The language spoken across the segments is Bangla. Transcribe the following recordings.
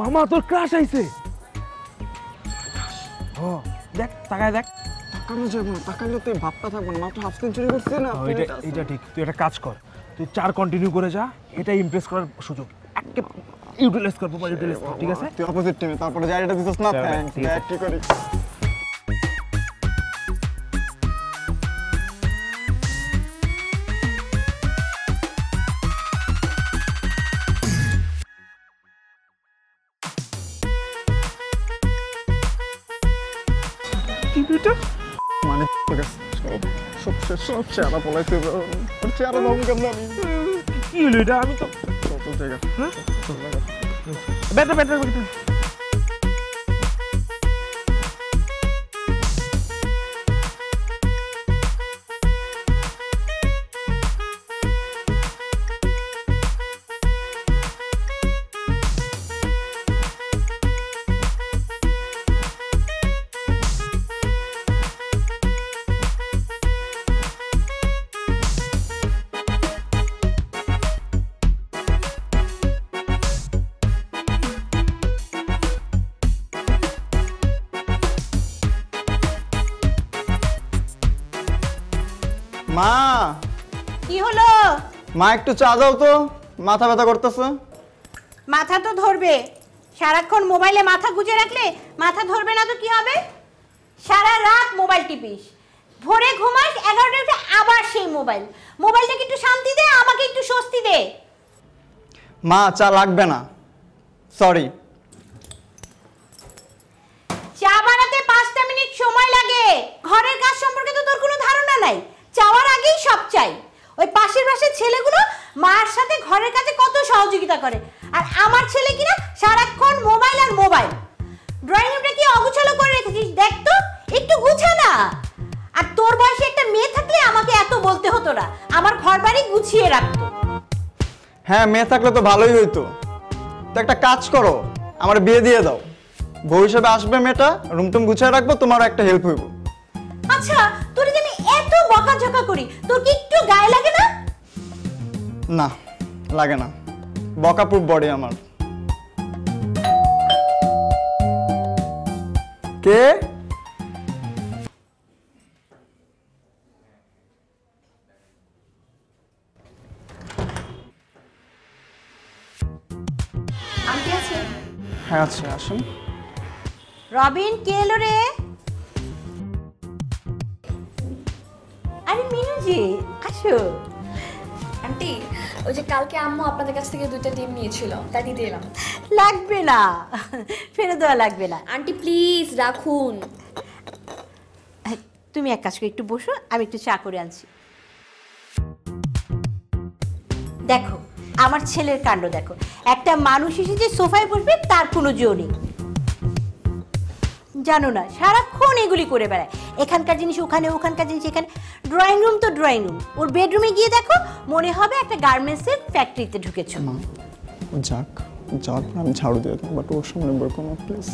মামা তোর ক্রাশ আইছে। ও দেখ তাকায় দেখ, তাকানো যাবে না, তাকালে তুই ভাবটা থাকবো না, মাত্র হাফ সেঞ্চুরি করছে না। এটা ঠিক, তুই একটা কাজ কর, তুই 4 কন্টিনিউ করে যা, এটা ইমপ্রেস করার সুযোগ একে ইউটিলাইজ করবো, ইউটিলাইজ কর, ঠিক আছে? তুই অপোজিট টিমে তারপরে যা, এটা দিছস না, থ্যাঙ্কস, ব্যাট কি করিস? মানে চেহারা পলাইছে, চেহারা রং কেমন আমি কি হলো এটা? আমি তো ব্যাটার ব্যাটার মা কি হলো? মা একটু চা দাও তো, মাথা ব্যথা করতেছে। মাথা তো ধরবে, সারাক্ষণ মোবাইলে মাথা গুজে রাখলে মাথা ধরবে না তো কি হবে? সারা রাত মোবাইল টিপিস, ভোরে ঘুমাস, 11টার পরে আবার সেই মোবাইল। মোবাইলটাকে একটু শান্তি দে, আমাকে একটু স্বস্তি দে। মা চা লাগবে না, সরি। চা বানাতে 5টা মিনিট সময় লাগে, ঘরের কাজ সম্পর্কে তো তোর কোনো ধারণা নাই, চাওয়ার আগেই সব চাই। ওই পাশের পাশের ছেলেগুলো মার সাথে ঘরের কাজে কত সহযোগিতা করে, আর আমার ছেলে কিনা সারাক্ষণ মোবাইল আর মোবাইল। ড্রয়িং রুমটা কি অগোছালো করে রেখেছিস দেখ তো, একটু গুছা না। আর তোর বয়সে একটা মেয়ে থাকলে আমাকে এত বলতে হতো না, আমার ঘর বাড়ি গুছিয়ে রাখতো। হ্যাঁ, মেয়ে থাকলে তো ভালোই হইতো। তো একটা কাজ করো, আমার বিয়ে দিয়ে দাও, বউ হিসেবে আসবে মেয়েটা, রুম টুম গুছিয়ে রাখবো, তোমারও একটা হেল্প হইব। আচ্ছা তোর বকাঝকা করি তোর কি একটু গায়ে লাগে না? না লাগে না, বকাপুর বডি আমার। কে? আন্টি আছে? হ্যাঁ আছে, আসুন। রবিন কে এলো রে? আরে মিনুজি আসো। আন্টি ওই যে কালকে আম্মু আপনাদের কাছ থেকে 2টা ডিম নিয়েছিল, তা দিতে এলাম। লাগবে না, ফেলে দেওয়া লাগবে না আন্টি, প্লিজ রাখুন। তুমি এক কাজ করে একটু বসো, আমি একটু চা করে আনছি। দেখো আমার ছেলের কাণ্ড দেখো, একটা মানুষ এসে যে সোফায় বসবে তার কোনো জো নেই, জানো না সারাক্ষণ এগুলি করে বেড়ায়, এখানকার জিনিস ওখানে, ওখানকার জিনিস এখানে। ড্রয়িং রুম তো ড্রয়িং রুম, ওর বেডরুমে গিয়ে দেখো মনে হবে একটা গার্মেন্টসের ফ্যাক্টরিতে ঢুকেছো। যাক যাক, আমি ঝাড়ু দিয়ে দেবো, বাট ওর সামনে বলবো না প্লিজ।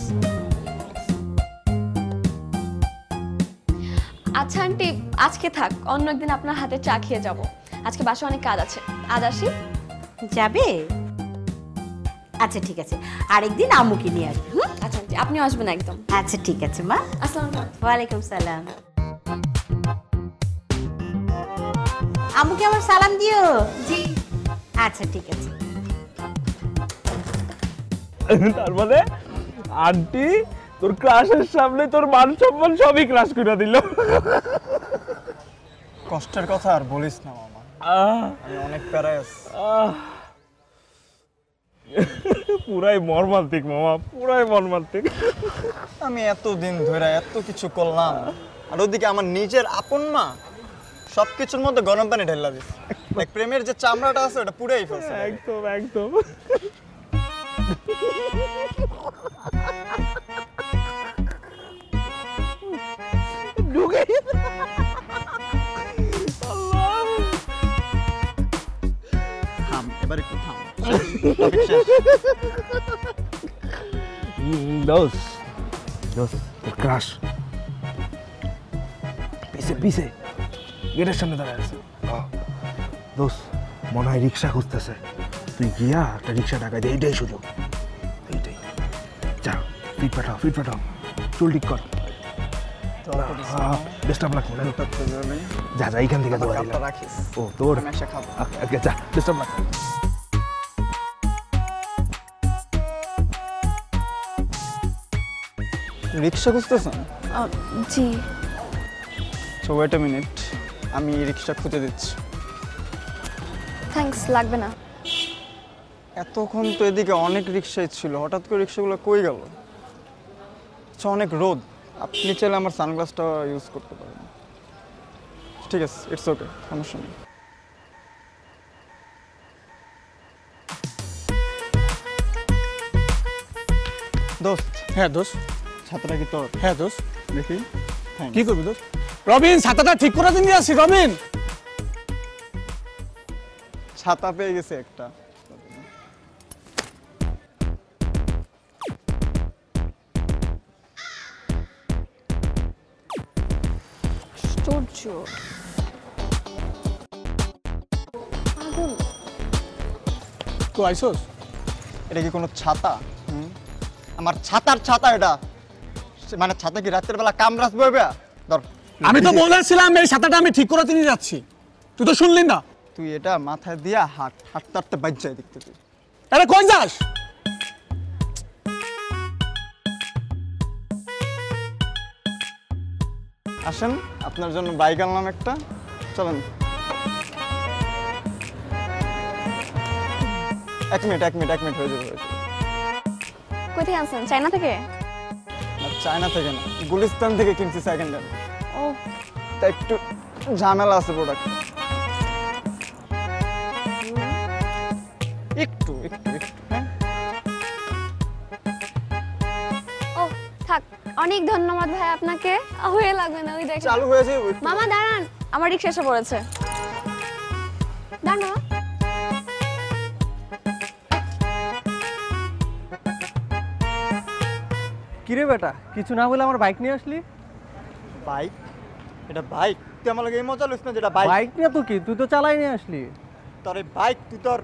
আচ্ছা আন্টি আজকে থাক, অন্য একদিন আপনার হাতে চা খেয়ে যাব, আজকে বাসায় অনেক কাজ আছে। আজ আসি? যাবে? আচ্ছা ঠিক আছে, আরেকদিন আম্মুকে নিয়ে আসবি। আচ্ছা আন্টি আপনি আসবেন একদম? আচ্ছা ঠিক আছে মা, আসসালামু আলাইকুম। ওয়ালাইকুম সালাম। আম্মুকে আমার সালাম দিও। জি আচ্ছা ঠিক আছে। তার মানে আন্টি তোর ক্লাসের সামনে তোর মান সম্মান সবই ক্লাস করে দিল। কষ্টের কথা আর বলিস না মামা, আমি অনেক প্যারায় আছি। পুরাই মর্মান্তিক মামা, পুরাই মর্মান্তিক। আমি এতদিন ধরে এত কিছু করলাম, আর ওদিকে আমার নিজের আপন মা সবকিছুর মধ্যে গরম পানি ঢেলা দিস। এক প্রেমের যে চামড়াটা আছে ওটা পুরাই ফেলছে। একদম একদম। থাম এবার একটু থাম। রিক্সা খুঁজতেছে, তুই গিয়া একটা রিক্সা টাকা দিয়ে, এইটাই সুযোগ, এইটাই। যাও ফিট পাঠাও চুল ঠিক কর ডিস্টার্ব লাগবে না যা যা এইখান থেকে রাখিস ও তোর খাবো যা ডিস্টার্ব লাগবে রিক্সা খুঁজতেছেন? জি। সো ওয়েট আ মিনিট, আমি রিক্সা খুঁজে দিচ্ছি। থ্যাঙ্কস, লাগবে না। এতক্ষণ তো এদিকে অনেক রিক্সাই ছিল, হঠাৎ করে রিক্সাগুলো কই গেল? আচ্ছা, অনেক রোদ, আপনি চাইলে আমার সানগ্লাসটা ইউজ করতে পারেন। ঠিক আছে, ইটস ওকে, সমস্যা নেই। দোস্ত, হ্যাঁ দোস্ত, ছাতাটা কি তোর? হ্যাঁ দোস্ত, দেখি কি করবি দোস্ত। রবিন, ছাতাটা ঠিক করে দিন, নিয়ে আসি। রবিন, ছাতা পেয়ে গেছে একটা। তুই আইসোস? এটা কি কোনো ছাতা? আমার ছাতার ছাতা এটা, মানে ছাতা কি রাতের বেলা কামরাস বইবে? ধর, আমি তো বলেছিলাম এই ছাতাটা আমি ঠিক করে নিয়ে যাচ্ছি, তুই তো শুনলি না। তুই এটা মাথায় দিয়া হাট হাঁটতে হাঁটতে বাইর যায় দেখতে। তুই আরে কই যাস? আসেন, আপনার জন্য বাইক আনলাম একটা, চলেন। এক মিনিট হয়ে যাবে। কোথা থেকে আনছেন? চায়না থেকে? চায়না থেকে না, গুলিস্তান থেকে কিনছি সেকেন্ড হ্যান্ড। ও, তা একটু ঝামেলা আছে প্রোডাক্ট। একটু একটু একটু হ্যাঁ। ও থাক, অনেক ধন্যবাদ ভাই আপনাকে। হয়ে লাগবে না, ওই দেখেন চালু হয়েছে। মামা দাঁড়ান, আমার রিকশা এসে পড়েছে। দাঁড়ান, কিরে বেটা, কিছু না বলে আমার বাইক নিয়ে আসলি? বাইক? এটা বাইক? তুই আমার লাগে এই মজা লইস না, যেটা বাইক। বাইক না তো কি, তুই তো চালাই নিয়ে আসলি। তোর এই বাইক, তুই তোর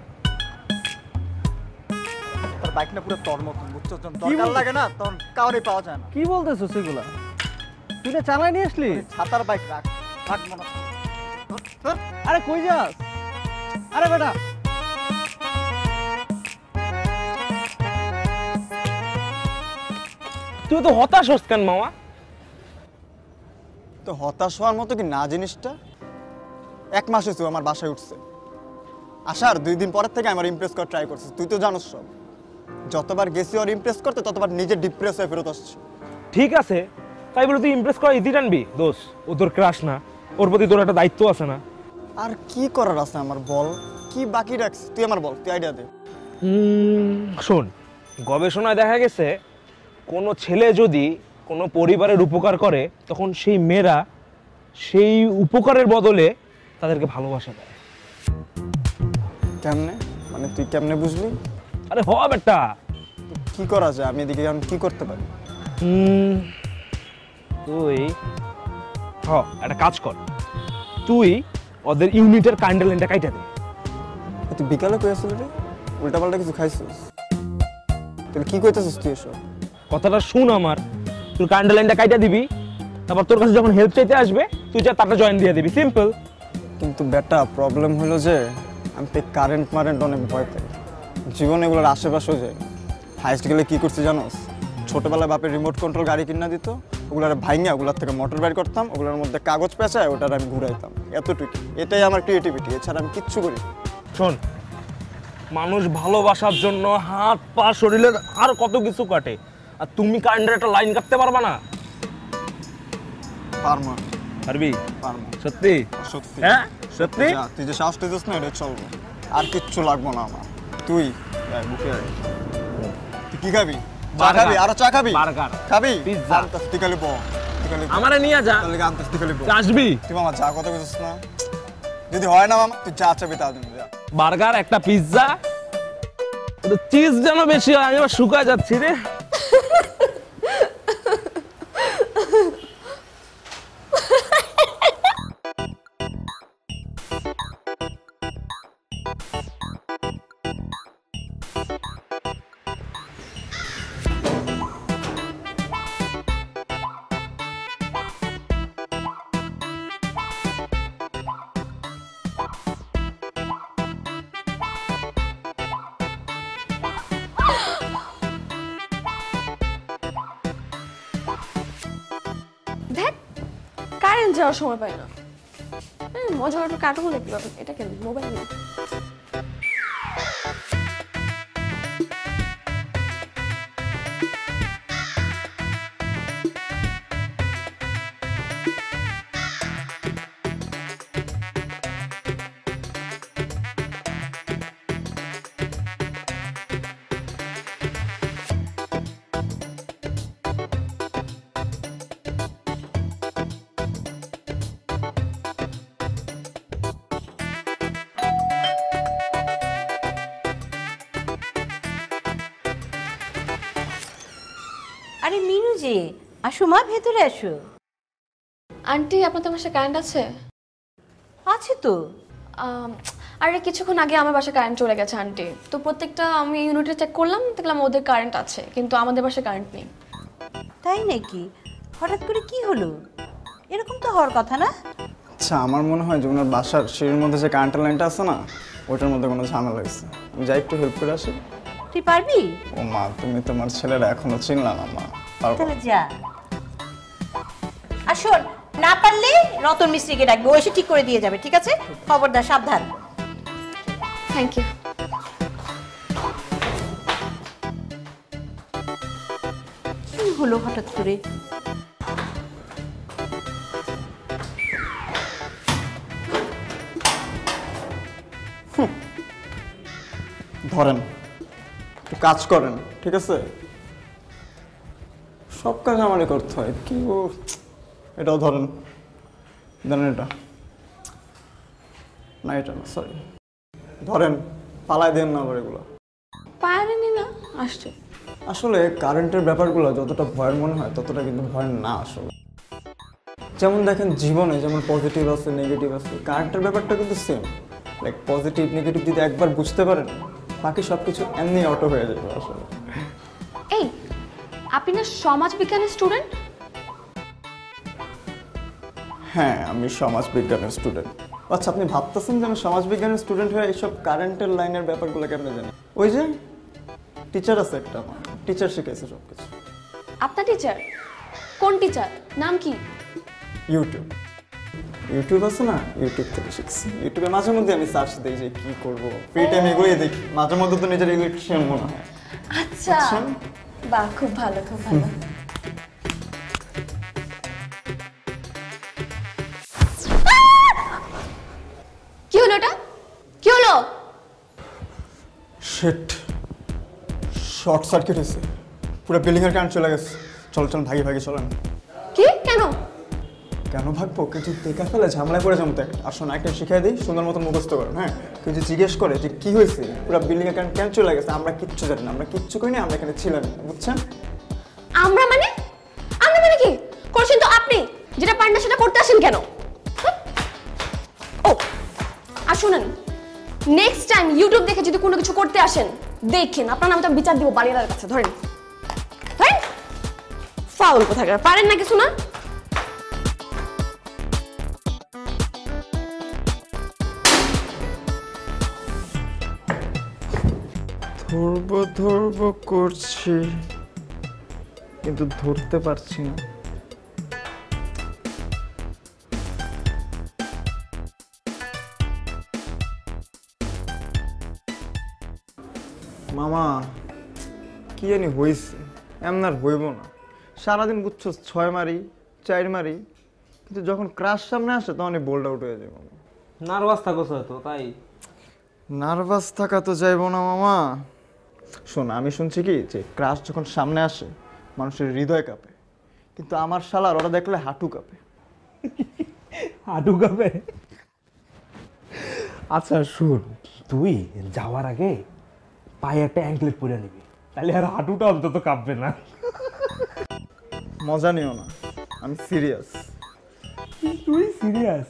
তোর বাইক না পুরো তোর মতন, বুঝছস? যখন দরকার লাগে না তখন কাউরে পাওয়া যায় না। কি বলতেছস এগুলা? তুই না চালাই নিয়ে আসলি? ছাতার বাইক রাখ, রাখ মনে। আরে কই যাস? আরে বেটা, তুই তো হতাশ হস কেন মামা? তো হতাশ হওয়ার মতো কি না জিনিসটা? এক মাস হয়েছে আমার বাসায় উঠছে, আসার 2 দিন পরের থেকে আমার ইমপ্রেস করার ট্রাই করছিস। তুই তো জানোস সব, যতবার গেছি ওর ইমপ্রেস করতে ততবার নিজে ডিপ্রেস হয়ে ফেরত আসছি। ঠিক আছে, তাই বলে তুই ইমপ্রেস করা ইজি টানবি? দোষ ও তোর ক্রাশ না, ওর প্রতি তোর একটা দায়িত্ব আছে না? আর কি করার আছে আমার বল? কি বাকি রাখছিস তুই আমার বল, তুই আইডিয়া দে। শোন, গবেষণায় দেখা গেছে কোনো ছেলে যদি কোনো পরিবারের উপকার করে তখন সেই মেয়েরা সেই উপকারের বদলে তাদেরকে ভালোবাসা দেয়। কেমনে? মানে তুই কেমনে বুঝলি? আরে হ বেটা, কি করা যায়? আমি এদিকে আমি কি করতে পারি? তুই হ একটা কাজ কর, তুই ওদের ইউনিটের ক্যান্ডেলটা কাইটা দে। তুই বিকালে কই আসলি রে? উল্টাপাল্টা কিছু খাইছিস? তুই কি কইতেছিস তুই এসব? কথাটা শুন আমার, তুই ক্যান্ডেল লাইনটা কাইটা দিবি, তারপর তোর কাছে যখন হেল্প চাইতে আসবে তুই যা তারটা জয়েন দিয়ে দিবি, সিম্পল। কিন্তু বেটা প্রবলেম হলো যে আমি তো কারেন্ট মারেন্ট অনেক ভয় পাই, জীবন এগুলোর আশেপাশেও যাই। হাইস্ট গেলে কী করছি জানোস? ছোটোবেলায় বাপের রিমোট কন্ট্রোল গাড়ি কিনা দিত, ওগুলোর ভাঙিয়া ওগুলোর থেকে মোটর বাইর করতাম, ওগুলোর মধ্যে কাগজ পেঁচায় ওটার আমি ঘুরাইতাম। এতটুকু, এটাই আমার ক্রিয়েটিভিটি, এছাড়া আমি কিচ্ছু করি। শোন, মানুষ ভালোবাসার জন্য হাত পা শরীরের আর কত কিছু কাটে, আর তুমি কারেন্টের একটা লাইন কাটতে পারবা না? পারবি? সত্যি? হ্যাঁ সত্যি। তুই যে শ্বাস দিস না, এটা চলবে, আর কিচ্ছু লাগবো না আমার। তুই বুকে তুই কি খাবি? চা খাবি? আরো চা খাবি? বার্গার খাবি? পিজ্জা? তাস্তিকালে বল, আমারে নিয়ে যা। তাহলে গান তাস্তিকালে বল, আসবি তুই মামা? চা কথা বুঝছিস না? যদি হয় না মামা, তুই চা চাবি তা দিন। বার্গার একটা, পিজ্জা, চিজ যেন বেশি হয়, আমি আবার শুকায় যাচ্ছি রে। যাওয়ার সময় পাই না। মজা একটু কাটবো নাকি বাবা, এটা কেন মোবাইল নেই। আরে মিনুজি, আসো মা, ভেতরে আসো। আন্টি, আপনার তোমার সাথে কারেন্ট আছে? আছে তো। আরে কিছুক্ষণ আগে আমার বাসায় কারেন্ট চলে গেছে আন্টি, তো প্রত্যেকটা আমি ইউনিটে চেক করলাম, দেখলাম ওদের কারেন্ট আছে, কিন্তু আমাদের বাসায় কারেন্ট নেই। তাই নাকি? হঠাৎ করে কি হলো? এরকম তো হওয়ার কথা না। আচ্ছা, আমার মনে হয় যে ওনার বাসার সিঁড়ির মধ্যে যে কারেন্টের লাইনটা আছে না, ওটার মধ্যে কোনো ঝামেলা হয়েছে। যাই, একটু হেল্প করে আসি। তুই পারবি? ও মা, তুমি তোমার ছেলেরা এখনো চিনলা না মা। তাহলে যা। আর শোন, না পারলে রতন মিস্ত্রিকে ডাকবি, ও এসে ঠিক করে দিয়ে যাবে, ঠিক আছে? খবরদার, সাবধান। Thank you. কি হলো হঠাৎ করে? ধরেন, কাজ করেন, ঠিক আছে? সব কাজ আমারই করতে হয়। কি ও, এটাও ধরেন, ধরেন এটা না, এটা না, সরি, ধরেন। পালায় দেন না এগুলো, পায়নি না আসছে। আসলে কারেন্টের ব্যাপারগুলো যতটা ভয়ের মনে হয় ততটা কিন্তু ভয়ের না। আসলে যেমন দেখেন, জীবনে যেমন পজিটিভ আছে, নেগেটিভ আছে, কারেন্টের ব্যাপারটা কিন্তু সেম। লাইক পজিটিভ নেগেটিভ যদি একবার বুঝতে পারেন, বাকি সবকিছু এমনি অটো হয়ে যাবে। আসলে এই, আপনি না সমাজ বিজ্ঞানের স্টুডেন্ট? হ্যাঁ, আমি সমাজ বিজ্ঞানের স্টুডেন্ট। আচ্ছা, আপনি ভাবতেছেন যে আমি সমাজ বিজ্ঞানের স্টুডেন্ট হয়ে এইসব কারেন্টের লাইনের ব্যাপারগুলো কেমনে জানি? ওই যে টিচার আছে একটা, আমার টিচার শিখেছে সব কিছু। আপনার টিচার? কোন টিচার, নাম কি? ইউটিউব, ইউটিউব আছে না, ইউটিউব থেকে শিখছি। ইউটিউবে মাঝে মধ্যে আমি সার্চ দিই যে কি করবো, ফ্রি টাইম এগোয়ে দেখি। মাঝে মধ্যে তো নিজের ইলেকট্রিশিয়ান মনে হয়। আচ্ছা, বাহ, খুব ভালো, খুব ভালো। কি হলো ওটা? কি হলো? শিট, শর্ট সার্কিট হয়েছে, পুরো বিল্ডিং এর কারেন্ট চলে গেছে। চল চল, ভাগি ভাগি চলেন। কি? কেন কেন ভাববো? কিছু দেখা ফেলে ঝামেলায় পড়ে যেমন। আসুন আইটেম শিখিয়ে দিই, সুন্দর মতো মুখস্থ করেন। হ্যাঁ, কিছু জিজ্ঞেস করে যে কী হয়েছে, পুরো বিল্ডিং এর কারেন্ট কেন চলে গেছে, আমরা কিচ্ছু জানি না, আমরা কিচ্ছু করি না, আমরা এখানে ছিলাম না, বুঝছেন? আমরা মানে? আমরা মানে কি করছেন তো আপনি? যেটা পারেন না সেটা করতে আসেন কেন? ও আর শুনেন, নেক্সট টাইম ইউটিউব দেখে যদি কোনো কিছু করতে আসেন, দেখেন আপনার নামটা বিচার দিব বাড়িওয়ালার কাছে। ধরেন, ধরেন, ফাউল কোথাকার, পারেন না কিছু না। ধরব ধরব করছি, কিন্তু ধরতে পারছি না। মামা, কি জানি হইছে, এমন আর হইব না। সারাদিন বুঝছো 6 মারি 4 মারি, কিন্তু যখন ক্রাশ সামনে আসে তখনই বোল্ড আউট হয়ে যায় মামা। নার্ভাস থাকো তো? তাই নার্ভাস থাকা তো যাইব না মামা। শোনা, আমি শুনছি কি যে ক্রাশ যখন সামনে আসে মানুষের হৃদয় কাঁপে, কিন্তু আমার শালার ওরা দেখলে হাঁটু কাঁপে। হাঁটু কাঁপে? আচ্ছা শুন, তুই যাওয়ার আগে পায়ে একটা অ্যাঙ্কলেট পরে নিবি, তাহলে আর হাঁটুটা অন্তত কাঁপবে না। মজা নিও না, আমি সিরিয়াস। তুই সিরিয়াস?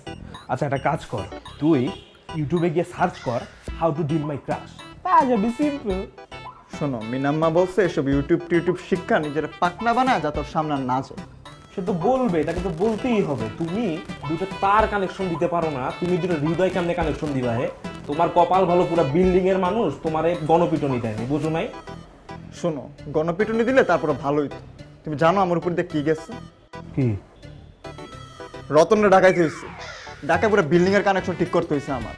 আচ্ছা একটা কাজ কর, তুই ইউটিউবে গিয়ে সার্চ কর how to deal my crush, পাওয়া যাবে সিম্পল। শোনো, মিনাম্মা বলছে এসব ইউটিউব টিউটিউব শিক্ষা নিজের পাকনা বানায় যা তোর সামনে না যায়। সে তো বলবে, তাকে তো বলতেই হবে। তুমি দুটো তার কানেকশন দিতে পারো না, তুমি দুটো হৃদয় কেমনে কানেকশন দিবা? হে, তোমার কপাল ভালো, পুরো বিল্ডিং এর মানুষ তোমার এই গণপিটুনি দেয়নি, বুঝো নাই? শোনো, গণপিটুনি দিলে তারপরে ভালোই। তুমি জানো আমার উপর দিয়ে কি গেছে? কি? রতনরা ঢাকায় হইছে, ঢাকায় পুরো বিল্ডিং এর কানেকশন ঠিক করতে হইছে। আমার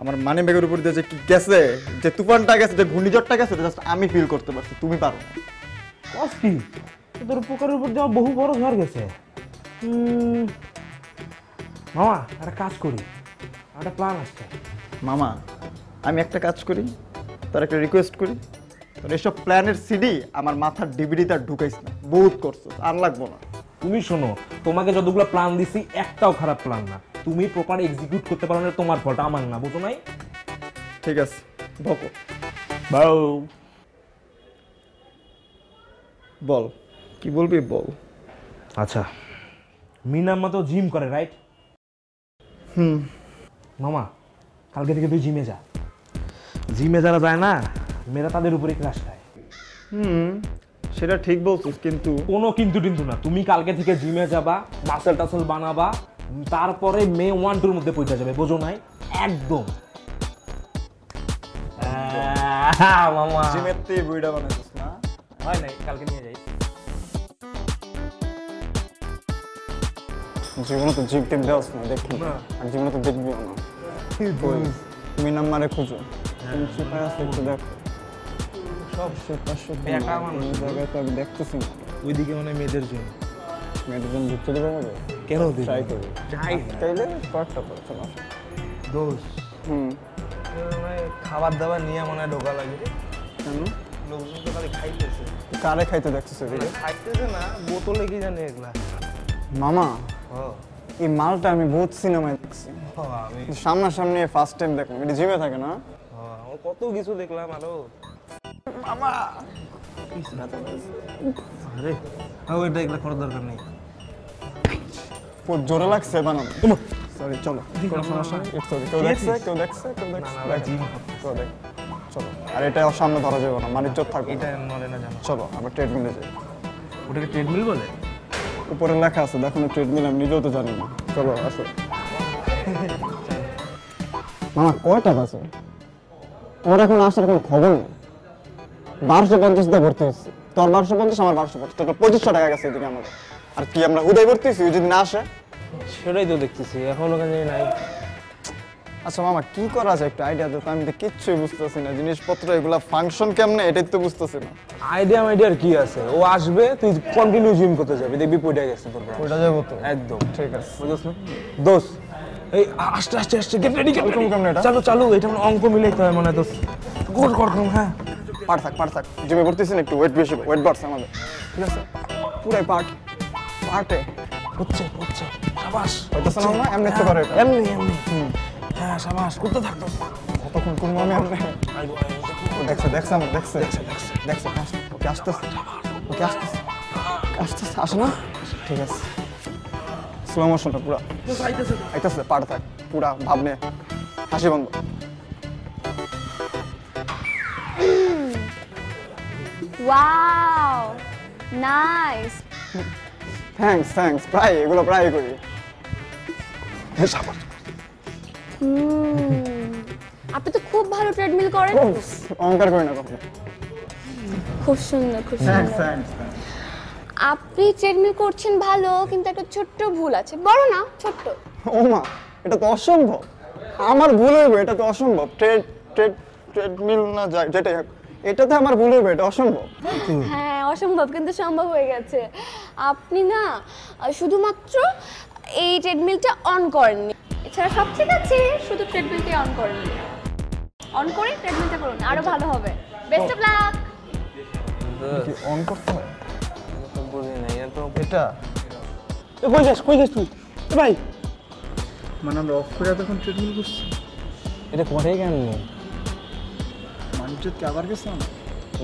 আমার মানে বেগের উপর দিয়ে যে কি গেছে, যে তুফানটা গেছে, যে ঘূর্ণিঝড়টা গেছে, জাস্ট আমি ফিল করতে পারছি, তুমি পারো না। কষ্টি তোদের পুকুরের উপর দিয়ে বহু বড় ঝড় গেছে। মামা একটা কাজ করি, একটা প্ল্যান আসছে। মামা আমি একটা কাজ করি, তোর একটা রিকোয়েস্ট করি, তোর এসব প্ল্যানের সিডি আমার মাথার ডিবিডিতে ঢুকাইস না, বহুত করছো, আর লাগবো না। তুমি শোনো, তোমাকে যতগুলো প্ল্যান দিছি একটাও খারাপ প্ল্যান না, তুমি প্রপার এক্সিকিউট করতে পারো না, তোমার ফলটা আমার না, বুঝো নাই? ঠিক আছে বকো বাউ, বল কি বলবি বল। আচ্ছা মিনাম্মা তো জিম করে, রাইট? হুম। মামা কালকে থেকে তুই জিমে যা, জিমে যারা যায় না মেয়েরা তাদের উপরে ক্রাশ খায়। হুম সেটা ঠিক বলছিস, কিন্তু কোনো কিন্তু কিন্তু না, তুমি কালকে থেকে জিমে যাবা, মাসেল টাসেল বানাবা, তারপরে মে 1-2 এর মধ্যে পৌঁছা যাবে, বোঝো নাই? একদম মামা জিমেতে ভিডিও বানাইছিস না, হয় নাই কালকে নিয়ে যাই। জীবনে তো জিম টিম দেওয়াস না, দেখি না আর জীবনে তো দেখবি না। তুমি নাম্বারে খুঁজো, তুমি সুপার আছে একটু দেখো, সব সুপার সুপার বেটা মানুষ জায়গায় তো আমি দেখতেছি না। ওইদিকে মানে মেয়েদের জন্য, মেয়েদের জন্য ঢুকতে দেবে না কেন? ট্রাই করবি, ট্রাই তাইলে পারটা করছো না দোষ। খাবার দাবার নিয়ে মনে হয় ঢোকা লাগে, কেন লোকজন তো খালি খাইতেছে। কারে খাইতে দেখতেছে? খাইতেছে না বোতলে কি জানে এগুলা। মামা এই মালটা আমি বহুত সিনেমায় দেখছি, সামনাসামনি ফার্স্ট টাইম দেখলাম। এটা জিমে থাকে না? কত কিছু দেখলাম। আরো মামা আরে ও এটা এগুলা করার দরকার নেই, খুব জোরে লাগছে বানানো। সরি চলো, কোনো সমস্যা নেই, একটু কেউ দেখছে, কেউ দেখছে, কেউ দেখছে, কেউ দেখ। চলো, আর এটা ওর সামনে ধরা যাবে না, মানে চোখ থাকবে, এটা নলে না জানো। চলো আমরা ট্রেডমিলে যাই। ওটাকে ট্রেডমিল বলে? উপরে লেখা আছে দেখো না, ট্রেডমিল। আমি নিজেও তো জানি না। চলো আসো। মামা কয় টাকা আছে ওর এখন? আসার কোনো খবর নেই। 1250 দিয়ে ভর্তি হচ্ছে, তোর 1250, আমার 1250, তোর 2500 টাকা গেছে এদিকে আমাদের। আর কি আমরা হুদাই ভর্তিছি, যদি না আসে? সেটাই তো দেখতেছি, এখন ওখানে নাই। আচ্ছা মামা কি করা যায় একটা আইডিয়া দাও, আমি তো কিচ্ছুই বুঝতেছি না। জিনিসপত্র এগুলা ফাংশন কেমনে এটাই তো বুঝতেছি না। আইডিয়া মাইডিয়ার কি আছে? ও আসবে, তুই কন্টিনিউ জিম করতে যাবি, দেখবি পয়টা গেছে তোর। পয়টা যাবো তো একদম। ঠিক আছে বুঝছ না দোস, এই আস্তে আস্তে আস্তে গেট রেডি কর। কেমনে এটা চালু চালু, এটা মানে অঙ্ক মিলাইতে হয় মানে দোস। গোল কর কর। হ্যাঁ পার থাক পার থাক, জিমে ভর্তিছেন একটু ওয়েট বেশি, ওয়েট বাড়ছে আমাদের। ঠিক আছে পুরাই পার্ট পার্টে হচ্ছে হচ্ছে। শাবাশ এটা শোনা না, এমনি তো করে, এমনি এমনি। হ্যাঁ শাবাশ করতে থাক তো। কতক্ষণ কোন মানে আপনি আইবো আইবো দেখছ দেখছ আমরা দেখছ দেখছ দেখছ। ওকে আস্তে ওকে আস্তে আস্তে আস্তে না। ঠিক আছে স্লো মোশনটা পুরা আইতাছে আইতাছে। পার থাক পুরা ভাবনে হাসি বন্ধ। Wow nice, thanks thanks. প্রায় এগুলো প্রায় করি। আপনি তো খুব ভালো ট্রেডমিল করেন। অহংকার করি না কখনো। খুব সুন্দর খুব সুন্দর। আপনি ট্রেডমিল করছেন ভালো, কিন্তু একটা ছোট্ট ভুল আছে। বড় না ছোট্ট? ও মা এটা তো অসম্ভব। আমার ভুল হইব এটা তো অসম্ভব। ট্রেড ট্রেড ট্রেডমিল না যায় যেটাই হোক, এটাতে আমার ভুল হবে, এটা অসম্ভব। হ্যাঁ অসম্ভব কিন্তু সম্ভব হয়ে গেছে। আপনি না শুধুমাত্র এই ট্রেডমিলটা অন করেননি, এছাড়া সব ঠিক আছে, শুধু ট্রেডমিলটা অন করেননি। অন করে ট্রেডমিলটা করুন, আরো ভালো হবে। Best of luck. কি অন করতে হয় তো বুঝি না এটা। এটা এ কই যাস তুই ভাই? মানে আমরা অফ করে তখন ট্রেডমিল করছি, এটা করে কেন কি আবার গেছে?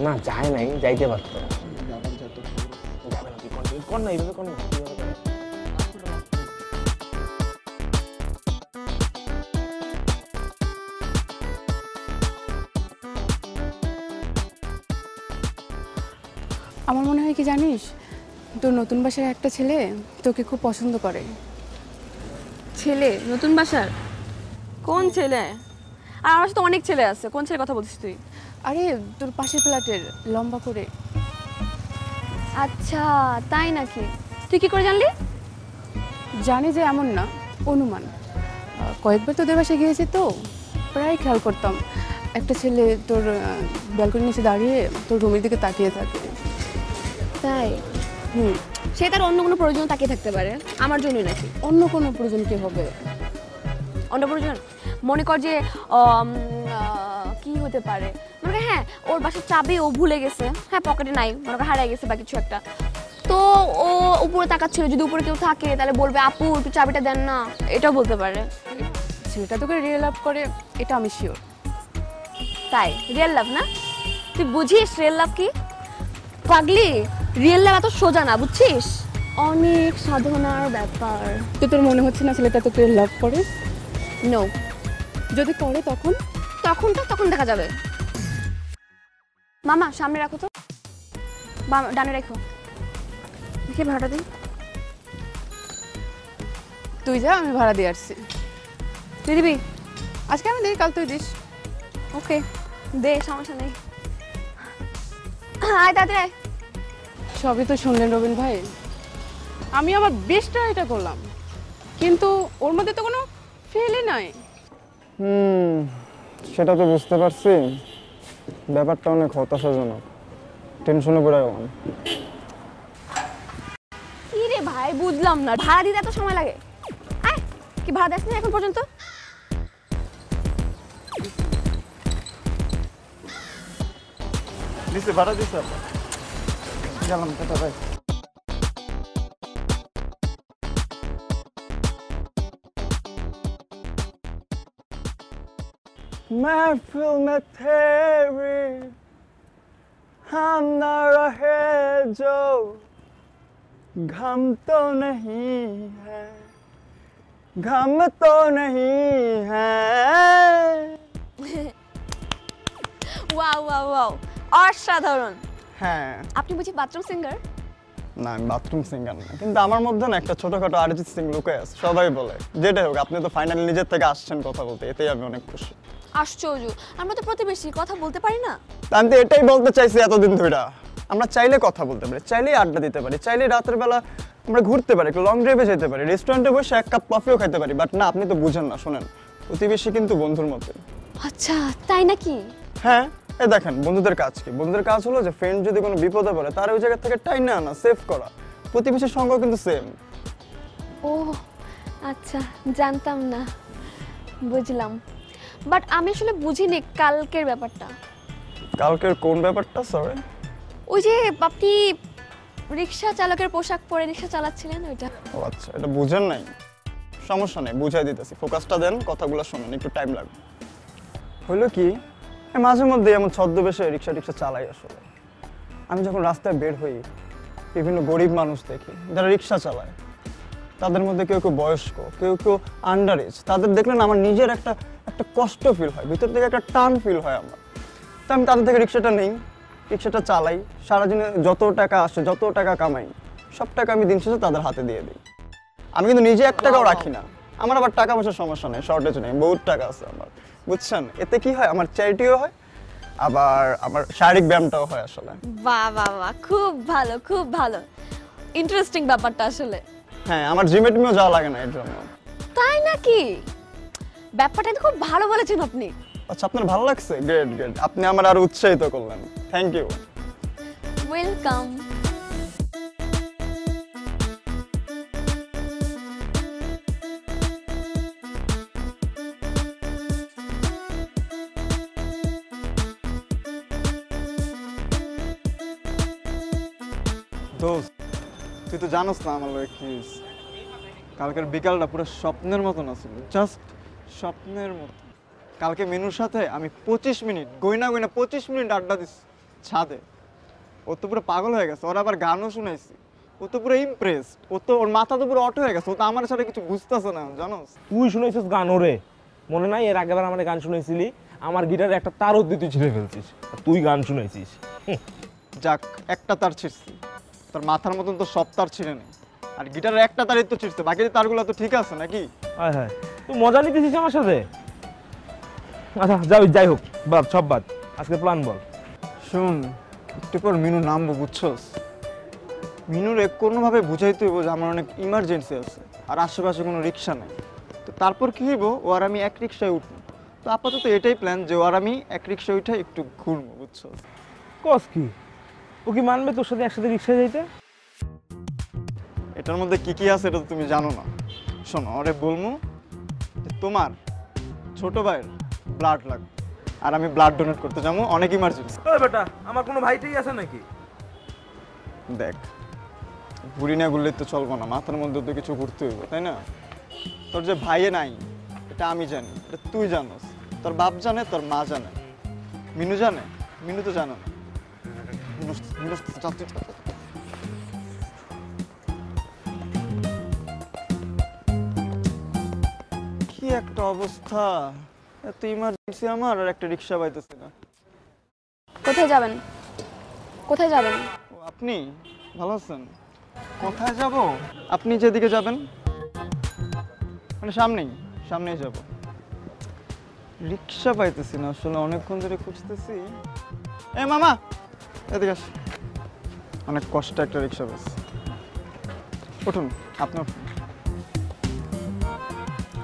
না যায় নাই, যাইতে পারতো। আমার মনে হয় কি জানিস, তোর নতুন বাসার একটা ছেলে তোকে খুব পছন্দ করে। ছেলে? নতুন বাসার কোন ছেলে? আর আমার সাথে অনেক ছেলে আছে। কোন ছেলের কথা বলছিস তুই? আরে তোর পাশের ফ্ল্যাটের লম্বা করে। আচ্ছা তাই নাকি? তুই কি করে জানলি? জানি যে এমন না, অনুমান। কয়েকবার তোদের বাসায় গিয়েছি তো, প্রায় খেয়াল করতাম একটা ছেলে তোর ব্যালকনির নিচে দাঁড়িয়ে তোর রুমের দিকে তাকিয়ে থাকে। তাই? হুম, সে তার অন্য কোনো প্রয়োজন তাকিয়ে থাকতে পারে, আমার জন্যই নাকি? অন্য কোনো প্রয়োজন কি হবে? অন্য প্রয়োজন মনে কর যে কি হতে পারে, মানে হ্যাঁ ওর বাসার চাবি ও ভুলে গেছে, হ্যাঁ পকেটে নাই, মনে কর হারিয়ে গেছে বা কিছু একটা, তো ও উপরে তাকাচ্ছিল, যদি উপরে কেউ থাকে তাহলে বলবে আপু একটু চাবিটা দেন না, এটাও বলতে পারে। ছেলেটা তোকে রিয়েল লাভ করে এটা আমি শিওর। তাই? রিয়েল লাভ না? তুই বুঝিস রিয়েল লাভ কি পাগলি? রিয়েল লাভ এত সোজা না, বুঝছিস, অনেক সাধনার ব্যাপার। তো তোর মনে হচ্ছে না ছেলেটা তোকে লাভ করে? নো, যদি করে তখন তখন দেখা যাবে। মামা সামনে রাখো তো, ডানে রাখো, দেখি ভাড়াটা দিই। তুই যা, আমি ভাড়া দিয়ে আসছি। তুই দিবি? আজকে আমি দিই, কাল তুই দিস। ওকে দে, সমস্যা নেই। আয় দাদি আয়। সবই তো শুনলেন রবীন ভাই, আমি আমার বেশটা এটা করলাম, কিন্তু ওর মধ্যে তো কোনো ফেলই নাই। সেটা তো বুঝতে পারছি, ব্যাপারটা অনেক হতাশাজনক, টেনশনে পড়ে গেলাম। কি রে ভাই বুঝলাম না, ভাড়া দিতে এত সময় লাগে? আয়, কি ভাড়া দিস না এখন পর্যন্ত? দিছে, ভাড়া দিছে। গেলাম টাটা ভাই। Mahfil Materi Hamna rahe jo Gham to nahi hai, Gham to nahi hai. Wow, wow, wow. Ashadharon. হ্যাঁ, আপনি বুঝি বাথরুম সিঙ্গার? না, আমি বাথরুম সিঙ্গার না, কিন্তু আমার মধ্যে না একটা ছোটখাটো অরিজিৎ সিং লুকে আছে, সবাই বলে। যেটাই হোক, আপনি তো ফাইনালি নিজের থেকে আসছেন কথা বলতে, এতেই আমি অনেক খুশি। আশ্চর্য, আমরা তো প্রতিবেশী, কথা বলতে পারি না? আমি তো এটাই বলতে চাইছি এতদিন ধরে, আমরা চাইলে কথা বলতে পারি, চাইলেই আড্ডা দিতে পারি, চাইলেই রাতের বেলা আমরা ঘুরতে পারি, একটু লং ড্রাইভে যেতে পারি, রেস্টুরেন্টে বসে এক কাপ কফিও খেতে পারি, বাট না, আপনি তো বুঝেন না। শোনেন, প্রতিবেশী কিন্তু বন্ধুর মতো। আচ্ছা, তাই নাকি? হ্যাঁ, এ দেখেন বন্ধুদের কাজ কি? বন্ধুদের কাজ হলো যে ফ্রেন্ড যদি কোনো বিপদে পড়ে তার ওই জায়গা থেকে টাইনা আনা, সেভ করা। প্রতিবেশীর সঙ্গেও কিন্তু সেম। ও আচ্ছা, জানতাম না, বুঝলাম। বাট আমি আসলে বুঝিনি কালকের ব্যাপারটা। কালকের কোন ব্যাপারটা? সরি, ওই যে আপনি রিক্সা চালকের পোশাক পরে রিক্সা চালাচ্ছিলেন ওইটা। ও আচ্ছা, এটা বুঝেন নাই? সমস্যা নেই, বুঝাই দিতেছি, ফোকাসটা দেন, কথাগুলো শুনুন, একটু টাইম লাগবে। হলো কি, মাঝে মধ্যে এমন ছদ্মবেশে রিক্সা টিক্সা চালাই। আসলে আমি যখন রাস্তায় বের হই, বিভিন্ন গরিব মানুষ দেখি যারা রিক্সা চালায়, তাদের মধ্যে কেউ কেউ বয়স্ক, কেউ কেউ আন্ডার এজ, তাদের দেখলেন আমার নিজের একটা একটা কষ্ট ফিল হয়, ভিতর থেকে একটা টান ফিল হয় আমার। তো আমি তাদের থেকে রিক্সাটা নেই, রিক্সাটা চালাই, সারাদিনে যত টাকা আসে যত টাকা কামাই সব টাকা আমি দিন শেষে তাদের হাতে দিয়ে দিই। আমি কিন্তু নিজে এক টাকাও রাখি না, আমার আবার টাকা পয়সার সমস্যা নেই, শর্টেজ নেই, বহুত টাকা আছে আমার, বুঝছেন? এতে কি হয়, আমার চ্যারিটিও হয়, আবার আমার শারীরিক ব্যায়ামটাও হয়। আসলে বাহ বাহ বাহ, খুব ভালো খুব ভালো, ইন্টারেস্টিং ব্যাপারটা আসলে। হ্যাঁ, আমার জিমে টিমেও যাওয়া লাগে না এর জন্য। তাই নাকি? ব্যাপারটা তো খুব ভালো বলেছেন আপনি। আচ্ছা, আপনার ভালো লাগছে? গ্রেট গ্রেট, আপনি আমার আরো উৎসাহিত করলেন, থ্যাংক ইউ। ওয়েলকাম। দোস্ত, তুই তো জানোস না আমার লোক কি হয়েছে। কালকের বিকালটা পুরো স্বপ্নের মতন আসলো, জাস্ট স্বপ্নের মতো। কালকে মেনুর সাথে আমি 25 মিনিট গইনা 25 মিনিট আড্ডা দিচ্ছি ছাদে। ও তো পুরো পাগল হয়ে গেছে, ওর আবার গানও শুনাইছি, ও তো পুরো ইমপ্রেসড, ও তো ওর মাথা তো পুরো অটো হয়ে গেছে, ও তো আমার ছাড়া কিছু বুঝতেছে না, জানোস? তুই শুনেছিস গান? ওরে মনে নাই এর আগেবার আমার গান শুনেছিলি, আমার গিটারে একটা তারও দিয়ে তুই ছিঁড়ে ফেলছিস, তুই গান শুনেছিস। যাক, একটা তার ছিঁড়ছি, তোর মাথার মতন তো সব তার ছিঁড়ে নেই, আর গিটারের একটা তারই তো ছিঁড়ছে, বাকি তারগুলো তো ঠিক আছে নাকি? হ্যাঁ হ্যাঁ, তুই মজা নিতেছিস আমার সাথে? আচ্ছা যাই হোক, বাদ সব বাদ, আজকে প্ল্যান বল। শুন, একটু পর মিনু নামবো বুঝছস, মিনুরে কোনোভাবে বুঝাইতে হইব যে আমার অনেক ইমার্জেন্সি আছে আর আশেপাশে কোনো রিক্সা নেই। তো তারপর কী হইব, ও আর আমি এক রিক্সায় উঠবো। তো আপাতত এটাই প্ল্যান যে ও আর আমি এক রিক্সায় উঠে একটু ঘুরবো, বুঝছো? কস কি, ও কি মানবে তোর সাথে একসাথে রিক্সায় যাইতে? এটার মধ্যে কী কী আছে এটা তো তুমি জানো না। শোনো, ওরে বলবো তোমার ছোট ভাইয়ের ব্লাড লাগবে আর আমি ব্লাড ডোনেট করতে যাবো, অনেক ইমার্জেন্সি। ওই বেটা, আমার কোনো ভাইটাই আছে নাকি? দেখ, ঘুরি না ঘুরলে তো চলবো না, মাথার মধ্যে তো কিছু ঘুরতে হইবে, তাই না? তোর যে ভাইয়ে নাই এটা আমি জানি, এটা তুই জানোস, তোর বাপ জানে, তোর মা জানে, মিনু জানে? মিনু তো জানো না। কি একটা অবস্থা, এত ইমার্জেন্সি আমার আর একটা রিক্সা পাইতেছি না। কোথায় যাবেন? কোথায় যাবেন আপনি? ভালো আছেন? কোথায় যাব? আপনি যেদিকে যাবেন, মানে সামনেই, সামনেই যাব। রিক্সা পাইতেছি না আসলে, অনেকক্ষণ ধরে খুঁজতেছি। এ মামা, এদিকে আস। অনেক কষ্টে একটা রিক্সা পাইছি। উঠুন আপনি,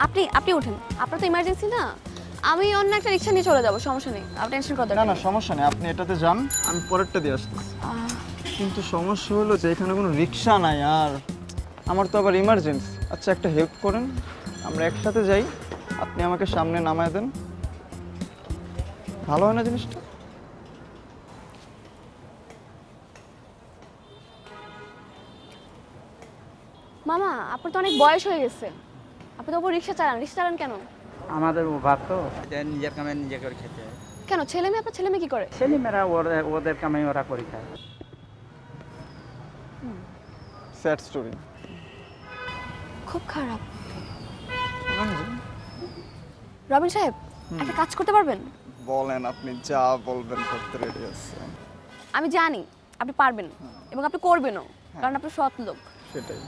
আপনি আপনি উঠেন, আপনার তো ইমার্জেন্সি না। আমি অন্য একটা রিক্সা নিয়ে চলে যাবো, সমস্যা নেই, আপনি টেনশন করতে না। না, সমস্যা নেই, আপনি এটাতে যান, আমি পরেরটা দিয়ে আসতেছি। কিন্তু সমস্যা হলো যে এখানে কোনো রিক্সা নাই আর আমার তো আবার ইমার্জেন্সি। আচ্ছা, একটা হেল্প করেন, আমরা একসাথে যাই, আপনি আমাকে সামনে নামায় দেন। ভালো হয় না জিনিসটা? মামা, আপনার তো অনেক বয়স হয়ে গেছে, আপনি তো রিক্সা চালান, রিক্সা চালান কেন? আমাদের ভাত তো নিজের কামে নিজে করে খেতে হয়। কেন, ছেলে মেয়ে? আপনার ছেলে মেয়ে কি করে? ছেলে মেয়েরা ওদের কামে ওরা করে খায়। স্যাড স্টোরি, খুব খারাপ। রবিন সাহেব, একটা কাজ করতে পারবেন? বলেন, আপনি যা বলবেন করতে রেডি আছি। আমি জানি আপনি পারবেন এবং আপনি করবেনও, কারণ আপনি সৎ লোক। সেটাই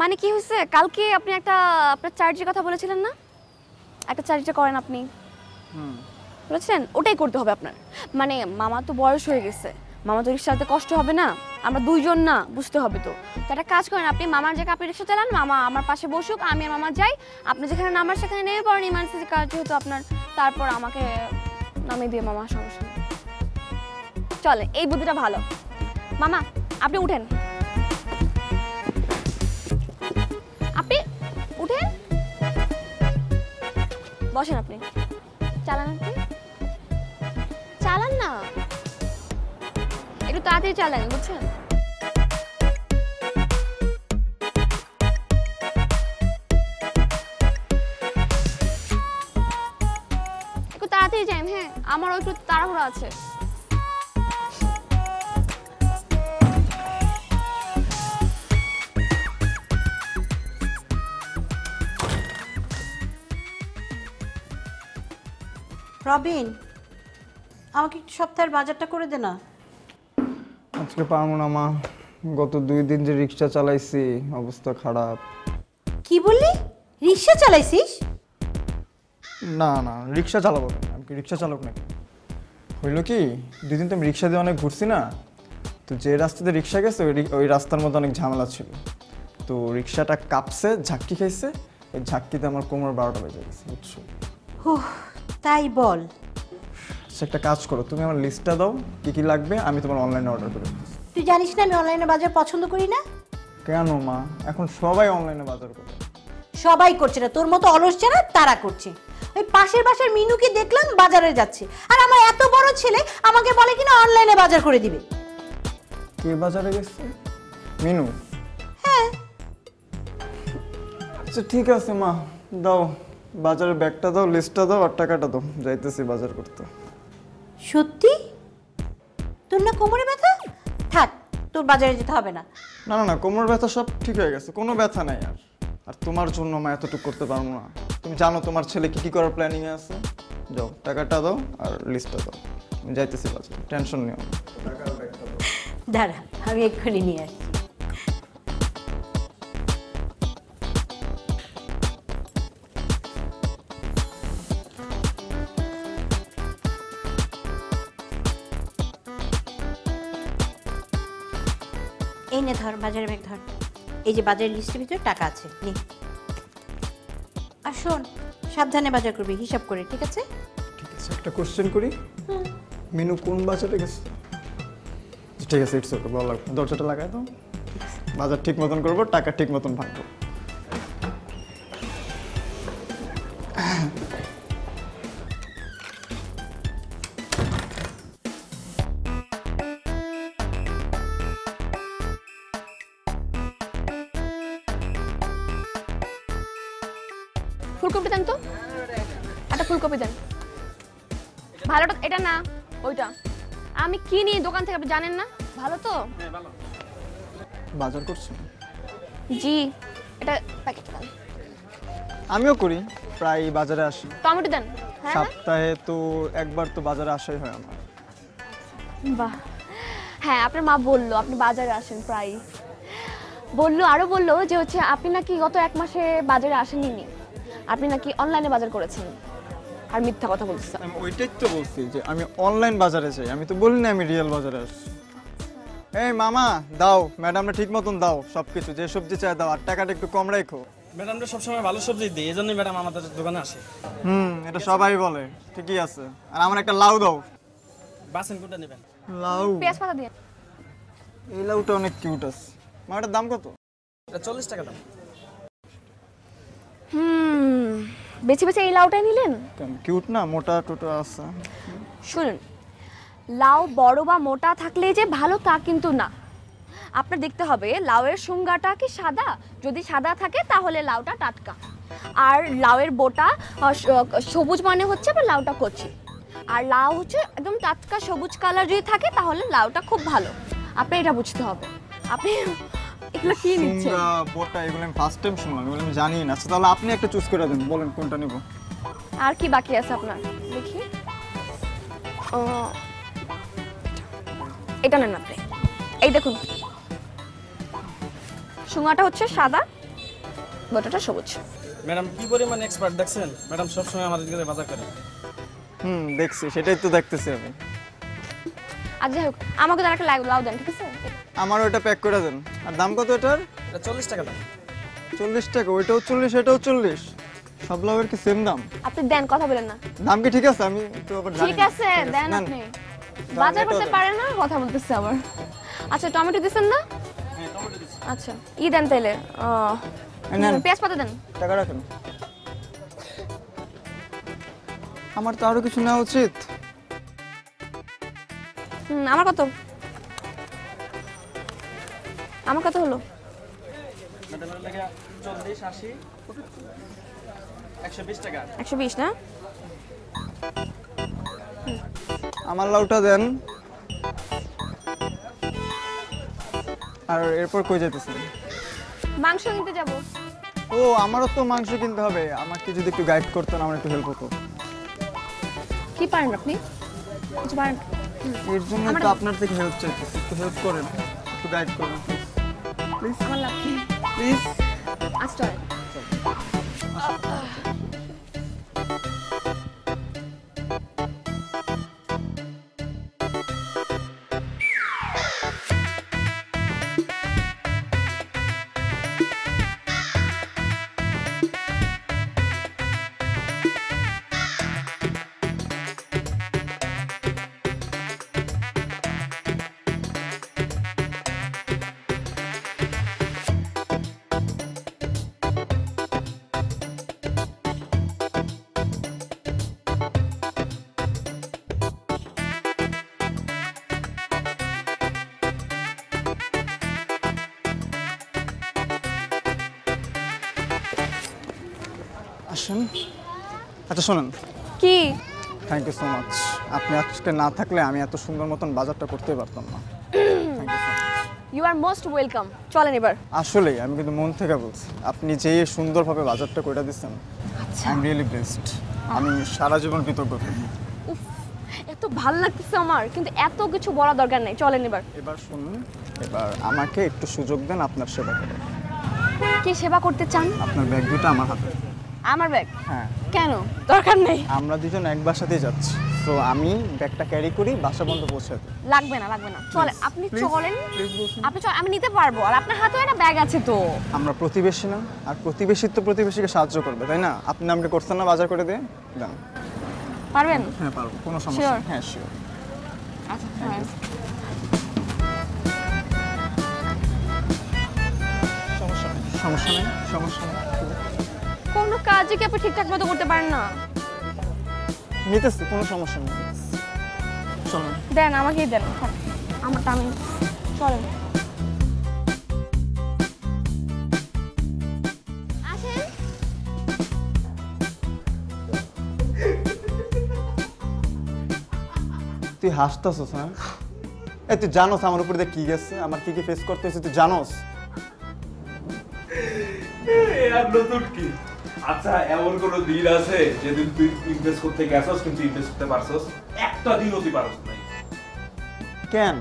মানে কি হয়েছে, কালকে আপনি একটা আপনার চার্জের কথা বলেছিলেন না, একটা চার্জটা করেন আপনি বলেছিলেন, ওটাই করতে হবে আপনার। মানে মামা তো বয়স হয়ে গেছে, মামা তো রিক্সাতে কষ্ট হবে না, আমরা দুইজন না, বুঝতে হবে। তো একটা কাজ করেন, আপনি মামার জায়গায় আপনি রিক্সা চালান, মামা আমার পাশে বসুক, আমি আর মামা যাই, আপনি যেখানে নামার সেখানে নেমে পড়েন, ইমার্জেন্সি কাজ যেহেতু আপনার, তারপর আমাকে নামিয়ে দিয়ে মামা, সমস্যা নেই। চলে, এই বুদ্ধিটা ভালো। মামা আপনি উঠেন, আপনি উঠেন, বসেন, আপনি চালান, আপনি চালান না, একটু তাড়াতাড়ি চালান, বুঝছেন? একটু তাড়াতাড়ি যাই, হ্যাঁ আমারও একটু তাড়াহুড়ো আছে। রবিন, আমাকে একটু সপ্তাহের বাজারটা করে দে না। আজকে পারবো না মা, গত 2 দিন যে রিক্সা চালাইছি, অবস্থা খারাপ। কি বললি, রিক্সা চালাইছিস? না না, রিক্সা চালাবো না, আমি কি রিক্সা চালক নাকি? হইলো কি, 2 দিন তো আমি রিক্সা দিয়ে অনেক ঘুরছি না, তো যে রাস্তাতে রিক্সা গেছে ওই রাস্তার মধ্যে অনেক ঝামেলা ছিল, তো রিক্সাটা কাঁপছে, ঝাঁকি খাইছে, ওই ঝাঁকিতে আমার কোমর 12টা বেজে গেছে, বুঝছো? তাই বল। একটা কাজ করো, তুমি আমার লিস্টটা দাও কি কি লাগবে, আমি তোমার অনলাইনে অর্ডার করে দিচ্ছি। তুই জানিস না আমি অনলাইনে বাজার পছন্দ করি না। কেন মা, এখন সবাই অনলাইনে বাজার করে। সবাই করছে না, তোর মতো অলস যারা তারা করছে। ওই পাশের বাসার মিনুকে দেখলাম বাজারে যাচ্ছে, আর আমার এত বড় ছেলে আমাকে বলে কিনা অনলাইনে বাজার করে দিবে। কে বাজারে গেছে? মিনু? হ্যাঁ। আচ্ছা ঠিক আছে মা, দাও বাজারের ব্যাগটা দাও, লিস্টটা দাও আর টাকাটা দাও, যাইতেছি বাজার করতে। সত্যি তোর না কোমরে ব্যথা? থাক, তোর বাজারে যেতে হবে না। না না না, কোমরের ব্যথা সব ঠিক হয়ে গেছে, কোনো ব্যথা নাই আর। আর তোমার জন্য মা এতটুকু করতে পারবো না, তুমি জানো তোমার ছেলে কি কি করার প্ল্যানিং এ আছে। যাও, টাকাটা দাও আর লিস্টটা দাও, আমি যাইতেছি বাজারে, টেনশন নিও না। দাঁড়া, আমি এক্ষুনি নিয়ে আসি। এই নে ধর বাজারে ব্যাগ ধর, এই যে বাজারের লিস্টের ভিতরে টাকা আছে নে। আর শোন, সাবধানে বাজার করবি, হিসাব করে, ঠিক আছে? ঠিক আছে, একটা কোশ্চেন করি, মেনু কোন বাজারে গেছে? ঠিক আছে, ইটস ওকে, ভালো লাগবে, দরজাটা লাগাই দাও। বাজার ঠিক মতন করবো, টাকা ঠিক মতন ভাগবো। ফুলকপি দেন তো, একটা ফুলকপি দেন, ভালোটা, এটা না ওইটা। আমি কি নিয়ে দোকান থেকে, আপনি জানেন না ভালো তো? বাজার করছেন? জি, এটা প্যাকেট দেন। আমিও করি, প্রায় বাজারে আসি। টমেটো দেন। হ্যাঁ, সপ্তাহে তো একবার তো বাজারে আসাই হয় আমার। বাহ, হ্যাঁ, আপনার মা বললো আপনি বাজারে আসেন প্রায়। বললো, আরও বললো যে হচ্ছে আপনি নাকি গত এক মাসে বাজারে আসেনই নি, আপনি নাকি অনলাইনে বাজার করেছেন। আর মিথ্যা কথা বলছেন। আমি ওইটাই তো বলছি যে আমি অনলাইন বাজারে যাই, আমি তো বলি না আমি রিয়েল বাজারে আসছি। এই মামা দাও, ম্যাডামরা ঠিক মতন দাও সবকিছু, যে সবজি চাই দাও, আর টাকাটা একটু কম রাখো। ম্যাডামরা সবসময় ভালো সবজি দেয়, এই জন্যই ম্যাডাম আমাদের দোকানে আসে। এটা সবাই বলে, ঠিকই আছে। আর আমার একটা লাউ দাও। বাসেন কোনটা নেবেন? লাউ, পেঁয়াজ পাতা দিয়ে। এই লাউটা অনেক কিউট আছে। মামাটার দাম কত? এটা 40 টাকা দাম। বেশি বেশি এই লাউটাই নিলেন, কিউট না, মোটা টোটা আছে। শুনুন, লাউ বড় বা মোটা থাকলে যে ভালো তা কিন্তু না। আপনার দেখতে হবে লাউয়ের শুঙ্গাটা কি সাদা, যদি সাদা থাকে তাহলে লাউটা টাটকা, আর লাউয়ের বোটা সবুজ মানে হচ্ছে আবার লাউটা কচি, আর লাউ হচ্ছে একদম টাটকা সবুজ কালার যদি থাকে তাহলে লাউটা খুব ভালো। আপনি এটা বুঝতে হবে। আপনি এগুলো কি নিচ্ছেন? বোটা এগুলো আমি ফার্স্ট টাইম শুনলাম, এগুলো আমি জানি না। তাহলে আপনি একটা চুজ করে দেন, বলেন কোনটা নেব। আর কি বাকি আছে আপনার? দেখি, এটা নেন আপনি। এই দেখুন, শুঙাটা হচ্ছে সাদা, বোটাটা সবুজ। ম্যাডাম কি পরিমাণ এক্সপার্ট দেখছেন, ম্যাডাম সবসময় আমাদের দিকে বাজার করেন। দেখছি, সেটাই তো দেখতেছি আমি। আর যাই হোক, আমাকে তার একটা লাউ দেন, ঠিক আছে? আমার ওটা প্যাক করে দেন। আর দাম কত এটার? এটা 40 টাকা দাম। 40 টাকা, ওইটাও 40, এটাও 40। সব লাউয়ের কি সেম দাম? আপনি দেন, কথা বলেন না। দাম কি ঠিক আছে? আমি তো আবার জানি। ঠিক আছে, দেন আপনি। বাজার করতে পারেন না, কথা বলতেছে আবার। আচ্ছা, টমেটো দিবেন না? হ্যাঁ, টমেটো দিছি। আচ্ছা, ই দেন তাহলে। পেঁয়াজ পাতা দেন। টাকা রাখেন। আমার তো আরো কিছু নেওয়া উচিত। আমার কত? আমার কত হলো? ম্যাডামের লাগা 40 80 120 টাকা। 120 না? আমার লাউটা দেন। আর এরপর কই যাইতেছেন? মাংস কিনতে যাব। ও, আমারও তো মাংস কিনতে হবে। আমাকে যদি একটু গাইড করতেন, আমার একটু হেল্প হতো। কি পারেন আপনি? কিছু পারেন? এর জন্য তো আপনার থেকে হেল্প চাইতেছি, একটু হেল্প করেন, একটু গাইড করুন প্লিজ। আমার লাগবে প্লিজ। আচ্ছা, আচ্ছা শোনেন কি, থ্যাংক ইউ সো মাচ। আপনি আজকে না থাকলে আমি এত সুন্দর মতন বাজারটা করতে পারতাম না। You are most welcome. চলেন এবার। আসলে আমি কিন্তু মন থেকে বলছি, আপনি যে সুন্দরভাবে বাজারটা করে দিচ্ছেন, আই এম রিয়েলি ব্লেসড। আমি সারা জীবন কৃতজ্ঞ। এত ভালো লাগছে আমার, কিন্তু এত কিছু বলা দরকার নেই। চলেন এবার। এবার শুনুন, এবার আমাকে একটু সুযোগ দেন আপনার সেবা করার। কি সেবা করতে চান? আপনার ব্যাগটা আমার হাতে। আমার ব্যাগ? হ্যাঁ। কেন? দরকার নেই। আমরা দুজন একবার সাথেই যাচ্ছি, তো আমি ব্যাগটা ক্যারি করি বাসা বন্ধ পৌঁছাতে। লাগবে না, লাগবে না, চলে আপনি চলেন। আপনি চলেন, আমি নিতে পারবো। আর আপনার হাতেও একটা ব্যাগ আছে তো। আমরা প্রতিবেশী না, আর প্রতিবেশী তো প্রতিবেশীকে সাহায্য করবে, তাই না? আপনি আমাকে করছেন না বাজার করে দিয়ে দাম পারবেন? হ্যাঁ পারবো, কোনো সমস্যা। হ্যাঁ শিওর। আচ্ছা হ্যাঁ। সমস্যা নেই, সমস্যা নেই। কোনো কাজে কি আপনি ঠিকঠাক মতো করতে পারেন না? নিতেছি, কোনো সমস্যা নেই। চলেন, দেন আমাকেই দেন। আমারটা আমি, চলেন। তুই হাসতাছিস না? এ তুই জানোস আমার উপরে কি গেছে, আমার কি কি ফেস করতে হয়েছে তুই জানোস? আচ্ছা, এমন কোন দিন আছে যেদিন তুই ইনভেস্ট করতে গেছস কিন্তু ইনভেস্ট করতে পারছস? একটা দিনও তুই পারছস না। কেন?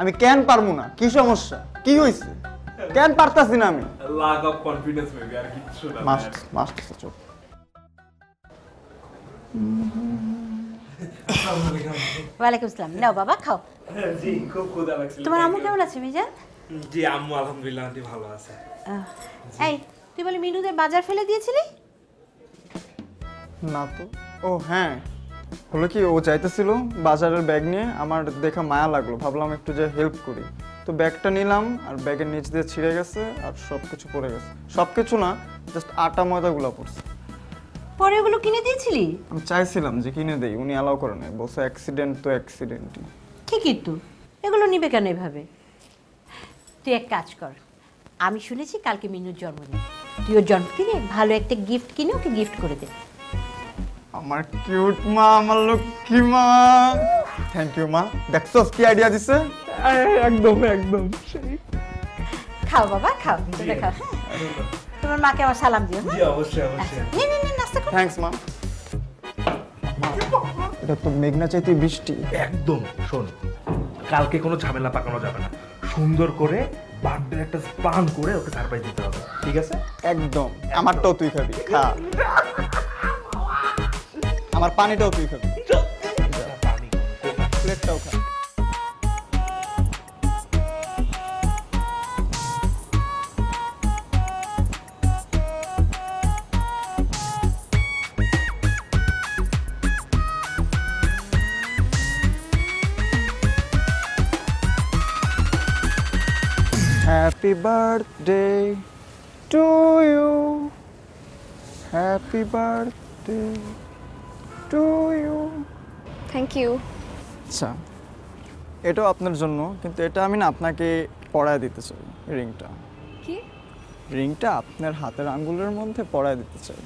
আমি কেন পারমু না? কি সমস্যা? কি হইছে? কেন পারতাছি না আমি? lack of confidence maybe, আর কিছু না। মাস্ট চুপ। আসসালামু আলাইকুম। ওয়া আলাইকুম আসসালাম। নাও বাবা খাও। জি, খুব ক্ষুধা লাগছে। তোমার আম্মু কেমন আছে মিজান? জি আম্মু আলহামদুলিল্লাহ আন্টি ভালো আছে। এই তুই বলে মিনুদের বাজার ফেলে দিয়েছিলি না তো? ও হ্যাঁ, হলো কি ও যাইতেছিল বাজারের ব্যাগ নিয়ে, আমার দেখা মায়া লাগলো, ভাবলাম একটু যে হেল্প করি, তো ব্যাগটা নিলাম আর ব্যাগের নিচ দিয়ে ছিঁড়ে গেছে আর সবকিছু পড়ে গেছে। সবকিছু না, জাস্ট আটা ময়দাগুলো পড়ছে। পরে ওগুলো কিনে দিয়েছিলি? আমি চাইছিলাম যে কিনে দেই, উনি অ্যালাউ করে নাই, বলছে অ্যাক্সিডেন্ট তো অ্যাক্সিডেন্টই। ঠিকই তো, এগুলো নিবে কেন এভাবে? তুই এক কাজ কর, আমি শুনেছি কালকে মিনুর জন্মদিন, তুই ওর জন্মদিনে ভালো একটা গিফট কিনে ওকে গিফট করে দে। আমার কিউট মা, আমার লক্ষ্মী মা, থ্যাংক ইউ মা। দেখছো কি আইডিয়া দিছে? একদম একদম। খাও বাবা খাও, তুমি খাও। তোমার মাকে আমার সালাম দিও। জি অবশ্যই অবশ্যই। নে নে নে নাস্তা কর। থ্যাঙ্কস মা। এটা তো মেঘনা চাইতে বৃষ্টি। একদম। শোন, কালকে কোনো ঝামেলা পাকানো যাবে না, সুন্দর করে বার্থডে একটা প্ল্যান করে ওকে সারপ্রাইজ দিতে হবে, ঠিক আছে? একদম। আমারটাও তুই খাবি, খা। আমার পানিটাও তুই খাবি, পানি প্লেটটাও খা। Happy birthday to you, happy birthday to you. Thank you. আচ্ছা, এটাও আপনার জন্য, কিন্তু এটা আমি না আপনাকে পরায় দিতে চাই। রিংটা কি? রিংটা আপনার হাতের আঙ্গুলের মধ্যে পরায় দিতে চাই।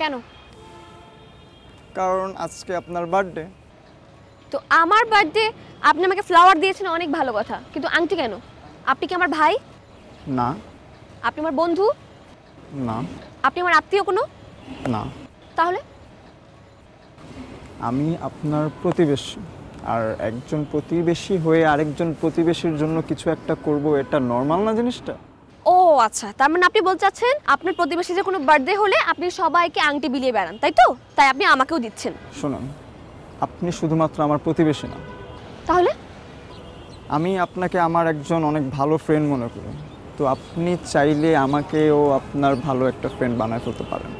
কেন? কারণ আজকে আপনার বার্থডে। তো আমার বার্থডে আপনি আমাকে ফ্লাওয়ার দিয়েছেন, অনেক ভালো কথা, কিন্তু আংটি কেন? আপনি কি আমার ভাই? না। আপনি আমার বন্ধু? না। আপনি আমার আত্মীয় কোনো? না। তাহলে? আমি আপনার প্রতিবেশী, আর একজন প্রতিবেশী হয়ে আরেকজন প্রতিবেশীর জন্য কিছু একটা করব, এটা নরমাল না জিনিসটা? ও আচ্ছা, তার মানে আপনি বলতে চাচ্ছেন আপনার প্রতিবেশী যে কোনো বার্থডে হলে আপনি সবাইকে আংটি বিলিয়ে বেড়ান, তাই তো? তাই আপনি আমাকেও দিচ্ছেন। শুনুন, আপনি শুধুমাত্র আমার প্রতিবেশী না। তাহলে? আমি আপনাকে আমার একজন অনেক ভালো ফ্রেন্ড মনে করি, তো আপনি চাইলে আমাকেও আপনার ভালো একটা ফ্রেন্ড বানায় ফেলতে পারেন।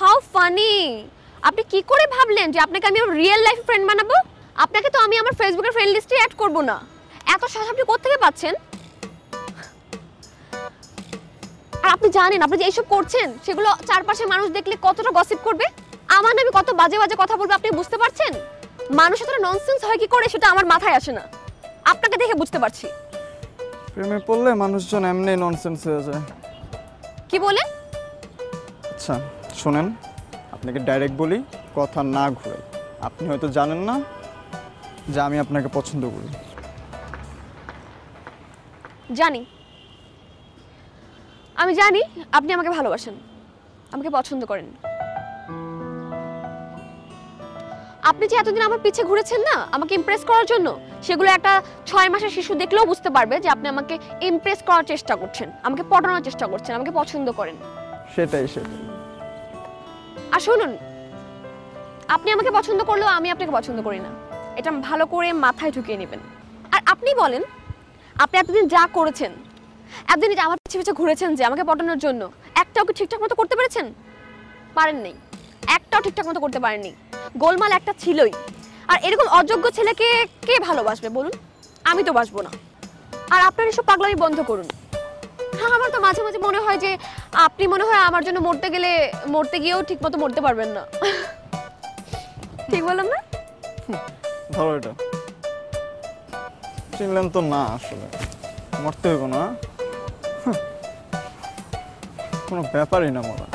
How funny! আপনি কি করে ভাবলেন যে আপনাকে আমি রিয়েল লাইফ ফ্রেন্ড বানাবো? আপনাকে তো আমি আমার ফেসবুকের ফ্রেন্ড লিস্টে অ্যাড করব না। এত সাহস আপনি কোত্থেকে পাচ্ছেন? আর আপনি জানেন আপনি যে এইসব করছেন সেগুলো চারপাশে মানুষ দেখলে কতটা গসিপ করবে, আমার নামে কত বাজে বাজে কথা বলবে, আপনি বুঝতে পারছেন? মানুষ এত ননসেন্স হয় কি করে সেটা আমার মাথায় আসে না, আপনাকে দেখে বুঝতে পারছি। প্রেমে পড়লে মানুষজন এমনি ননসেন্স হয়ে যায়। কি বলে? আচ্ছা শুনেন, আপনাকে ডাইরেক্ট বলি, কথা না ঘুরে, আপনি হয়তো জানেন না যে আমি আপনাকে পছন্দ করি। জানি, আমি জানি আপনি আমাকে ভালোবাসেন, আমাকে পছন্দ করেন। আপনি যে এতদিন আমার পিছে ঘুরেছেন না আমাকে ইমপ্রেস করার জন্য, সেগুলো একটা 6 মাসের শিশু দেখলেও বুঝতে পারবে যে আপনি আমাকে ইমপ্রেস করার চেষ্টা করছেন, আমাকে পটানোর চেষ্টা করছেন, আমাকে পছন্দ করেন। সেটাই সেটাই। আর শুনুন, আপনি আমাকে পছন্দ করলেও আমি আপনাকে পছন্দ করি না, এটা ভালো করে মাথায় ঢুকিয়ে নেবেন। আর আপনি বলেন, আপনি এতদিন যা করেছেন, এতদিন আমার পিছু পিছু ঘুরেছেন যে আমাকে পটানোর জন্য, একটাও কি ঠিকঠাক মতো করতে পেরেছেন? পারেননি, একটাও ঠিকঠাক মতো করতে পারেননি। গোলমাল একটা ছিলই, আর এরকম অযোগ্য ছেলেকে কে ভালোবাসবে বলুন? আমি তো বাসবো না। আর আপনার এসব পাগলামি বন্ধ করুন। হ্যাঁ, আমার তো মাঝে মাঝে মনে হয় যে আপনি মনে হয় আমার জন্য মরতে গেলে মরতে গিয়েও ঠিক মতো মরতে পারবেন না। ঠিক বললাম না? ধরো এটা চিনলাম তো না, আসলে মরতে হইব না, কোনো ব্যাপারই না মরা।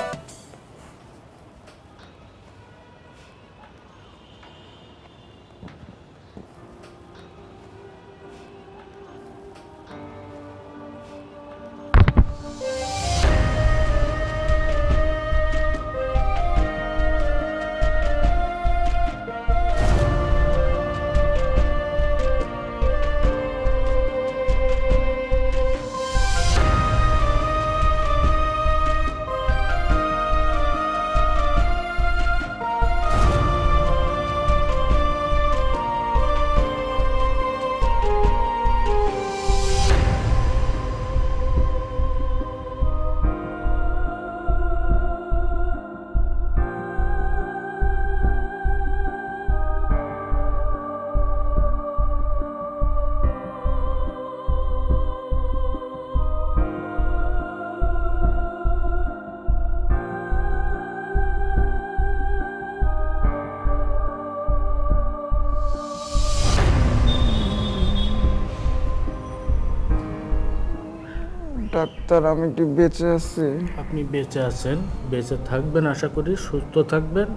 ডাক্তার, আমি কি বেঁচে আছি? আপনি বেঁচে আছেন, বেঁচে থাকবেন, আশা করি সুস্থ থাকবেন।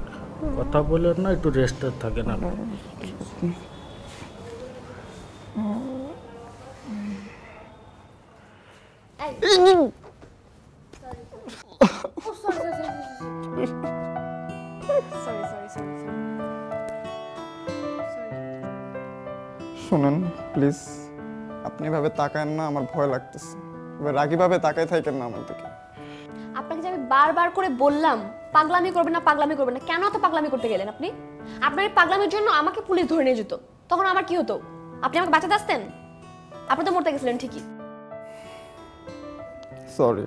কথা বলেন না, একটু রেস্টে থাকেন। শুনেন প্লিজ, আপনি ভাবে তাকান না, আমার ভয় লাগতেছে। রাগীভাবে তাকাই থাকেন না আমার দিকে। আপনাকে যে আমি বারবার করে বললাম পাগলামি করবেন না, পাগলামি করবেন না, কেন তো পাগলামি করতে গেলেন আপনি? আপনার এই পাগলামির জন্য আমাকে পুলিশ ধরে নিয়ে যেত, তখন আমার কি হতো? আপনি আমাকে বাঁচাতে আসতেন? আপনি তো মরতে গেছিলেন ঠিকই। সরি,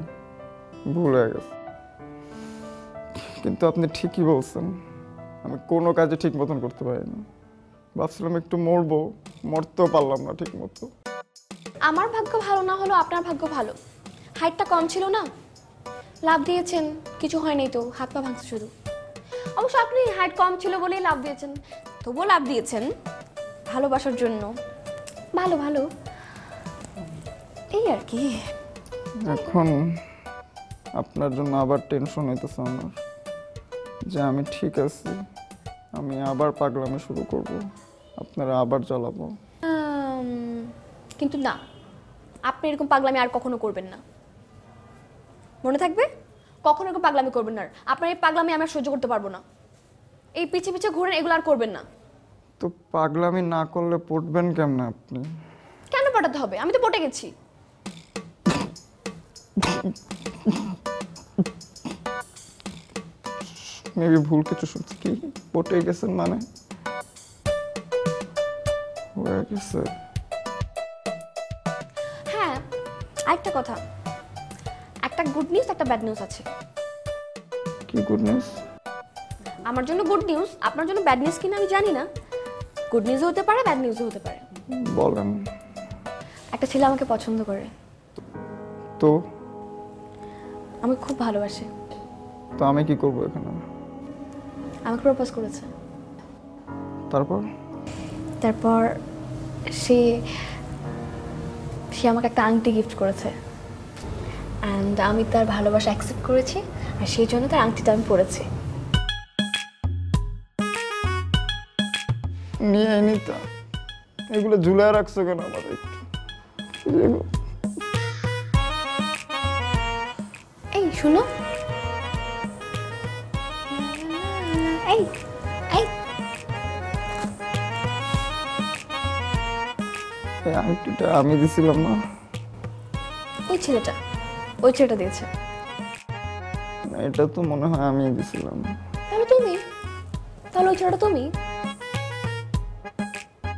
ভুল হয়ে গেছে, কিন্তু আপনি ঠিকই বলছেন, আমি কোনো কাজে ঠিক মতন করতে পারিনি। ভাবছিলাম একটু মরবো, মরতেও পারলাম না ঠিক মতো। আমার ভাগ্য ভালো না হলো আপনার ভাগ্য ভালো। হাইটটা কম ছিল না, লাভ দিয়েছেন, কিছু হয়নি তো, হাত পা ভাঙছে শুধু। অবশ্য আপনি হাইট কম ছিল বলেই লাভ দিয়েছেন, তবুও লাভ দিয়েছেন ভালোবাসার জন্য। ভালো ভালো, এই আর কি। এখন আপনার জন্য আবার টেনশন হইতেছে আমার যে আমি ঠিক আছি, আমি আবার পাগলামি শুরু করব, আপনারা আবার জ্বালাবো। কিন্তু না, আপনি এরকম পাগলামি আর কখনো করবেন না, মনে থাকবে? কখনো এরকম পাগলামি করবেন না। আপনার এই পাগলামি আমরা সহ্য করতে পারবো না। এই পিছে পিছে ঘুরেন, এগুলো আর করবেন না। তো পাগলামি না করলে পড়বেন কেমন? আপনি কেন পড়াতে হবে? আমি তো পড়ে গেছি। মেবি ভুল কিছু শুনছি। কি পড়ে গেছেন মানে? হয়ে গেছে। একটা কথা, একটা গুড নিউজ একটা ব্যাড নিউজ আছে। কি গুড নিউজ? আমার জন্য গুড নিউজ, আপনার জন্য ব্যাড নিউজ কিনা আমি জানি না। গুড নিউজও হতে পারে, ব্যাড নিউজও হতে পারে। বলেন। একটা ছেলে আমাকে পছন্দ করে। তো আমাকে খুব ভালোবাসে। তো আমি কি করব এখন? আমাকে প্রপোজ করেছে। তারপর? তারপর সে আমাকে একটা আংটি গিফট করেছে, অ্যান্ড আমি তার ভালোবাসা অ্যাকসেপ্ট করেছি, আর সেই জন্য তার আংটিটা আমি পরেছি। এগুলো ঝুলে রাখছো কেন? আমার এই শুনো, এই আংটিটা আমি দিছিলাম না, ওই ছেলেটা দিয়েছে। এটা তো মনে হয় আমি দিছিলাম। তাহলে তুমি? তাহলে ওই ছেলেটা তুমি?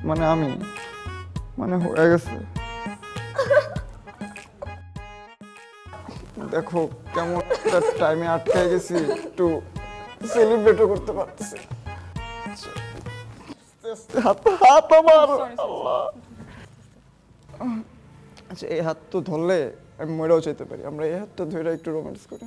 মানে আমি মানে হয়ে গেছে। দেখো কেমন টাইমে আটকে গেছি, একটু সেলিব্রেটও করতে পারতেছি। আচ্ছা এই হাত তো ধরলে আমি মরেও চাইতে পারি, আমরা এই হাতটা ধরে একটু রোম্যান্স করি।